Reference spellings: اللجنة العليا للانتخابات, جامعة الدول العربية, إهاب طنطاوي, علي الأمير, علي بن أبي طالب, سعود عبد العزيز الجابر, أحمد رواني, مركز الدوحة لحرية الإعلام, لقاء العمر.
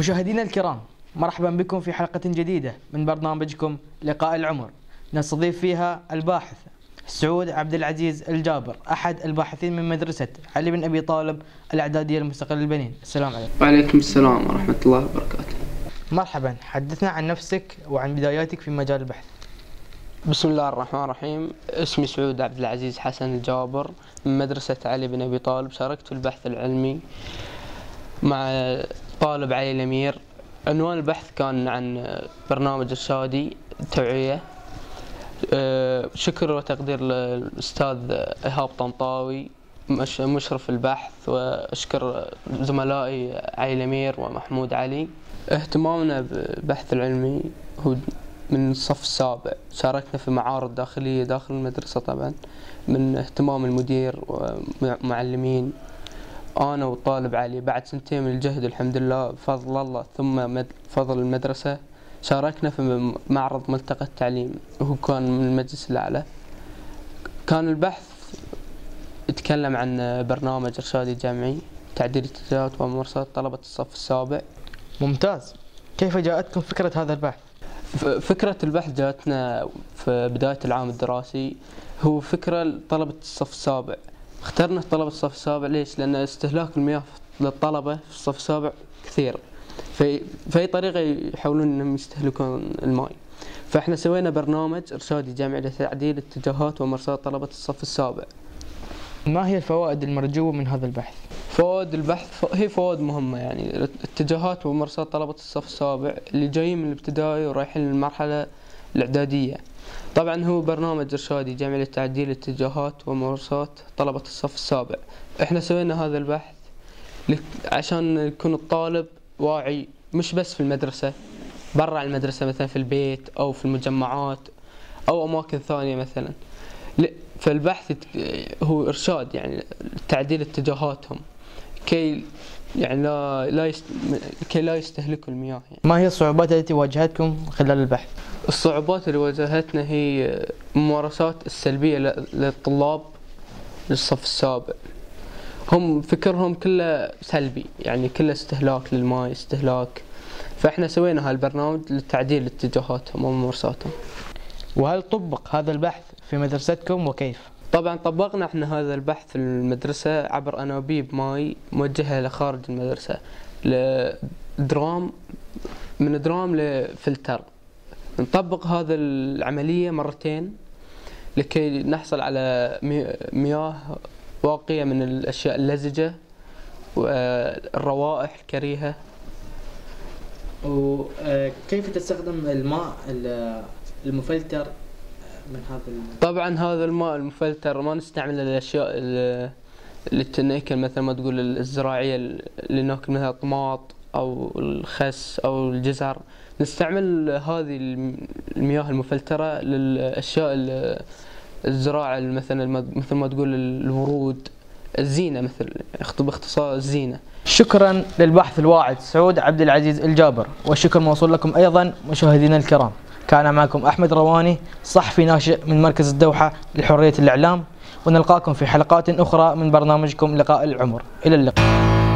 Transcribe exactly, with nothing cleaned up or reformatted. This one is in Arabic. مشاهدينا الكرام، مرحبا بكم في حلقة جديدة من برنامجكم لقاء العمر، نستضيف فيها الباحث سعود عبد العزيز الجابر، أحد الباحثين من مدرسة علي بن أبي طالب الإعدادية المستقل البنين. السلام عليكم. وعليكم السلام ورحمة الله وبركاته. مرحبا، حدثنا عن نفسك وعن بداياتك في مجال البحث. بسم الله الرحمن الرحيم، اسمي سعود عبد العزيز حسن الجابر من مدرسة علي بن أبي طالب. شاركت في البحث العلمي مع طالب علي الأمير. عنوان البحث كان عن برنامج إرشادي توعية. شكر وتقدير للأستاذ إهاب طنطاوي مشرف البحث، وأشكر زملائي علي الأمير ومحمود علي. اهتمامنا بالبحث العلمي هو من الصف السابع، شاركنا في معارض داخلية داخل المدرسة طبعا من اهتمام المدير ومعلمين. أنا والطالب علي بعد سنتين من الجهد الحمد لله بفضل الله ثم فضل المدرسة شاركنا في معرض ملتقى التعليم، وهو كان من المجلس الأعلى. كان البحث يتكلم عن برنامج إرشادي جامعي تعديل اتجاهات وممارسات طلبة الصف السابع. ممتاز. كيف جاءتكم فكرة هذا البحث؟ فكرة البحث جاءتنا في بداية العام الدراسي، هو فكرة لطلبة الصف السابع. اخترنا طلبة الصف السابع ليش؟ لأن استهلاك المياه للطلبة في الصف السابع كثير، في في طريقة يحاولون أنهم يستهلكون الماء. فإحنا سوينا برنامج إرشادي جامعي لتعديل اتجاهات وممارسات طلبة الصف السابع. ما هي الفوائد المرجوة من هذا البحث؟ فوائد البحث هي فوائد مهمة، يعني اتجاهات وممارسات طلبة الصف السابع اللي جايين من الابتدائي ورايحين للمرحلة الإعدادية. طبعا هو برنامج إرشادي جامعي لتعديل اتجاهات وممارسات طلبة الصف السابع. إحنا سوينا هذا البحث عشان يكون الطالب واعي، مش بس في المدرسة، برا المدرسة مثلا في البيت أو في المجمعات أو أماكن ثانية مثلا. فالبحث هو إرشاد، يعني تعديل اتجاهاتهم كي يعني لا لا يست... كي لا يستهلكوا المياه. يعني. ما هي الصعوبات التي واجهتكم خلال البحث؟ الصعوبات اللي واجهتنا هي الممارسات السلبية للطلاب للصف السابع. هم فكرهم كله سلبي، يعني كله استهلاك للماء استهلاك. فاحنا سوينا هالبرنامج لتعديل اتجاهاتهم وممارساتهم. وهل طبق هذا البحث في مدرستكم وكيف؟ طبعا طبقنا احنا هذا البحث في المدرسة عبر أنابيب ماي موجهة لخارج المدرسة، لدرام من درام لفلتر. نطبق هذا العملية مرتين لكي نحصل على مياه واقية من الأشياء اللزجة والروائح الكريهة. وكيف تستخدم الماء المفلتر من هذا؟ طبعا هذا الماء المفلتر ما نستعمله للأشياء اللي تنأكل، مثل ما تقول الزراعية اللي ناكل منها طماط أو الخس أو الجزر. نستعمل هذه المياه المفلترة للأشياء الزراعة، مثلا مثل ما تقول الورود، الزينة، مثل باختصار الزينة. شكرا للباحث الواعد سعود عبد العزيز الجابر، والشكر موصول لكم أيضا مشاهدينا الكرام. كان معكم أحمد رواني، صحفي ناشئ من مركز الدوحة لحرية الإعلام، ونلقاكم في حلقات أخرى من برنامجكم لقاء العمر. إلى اللقاء.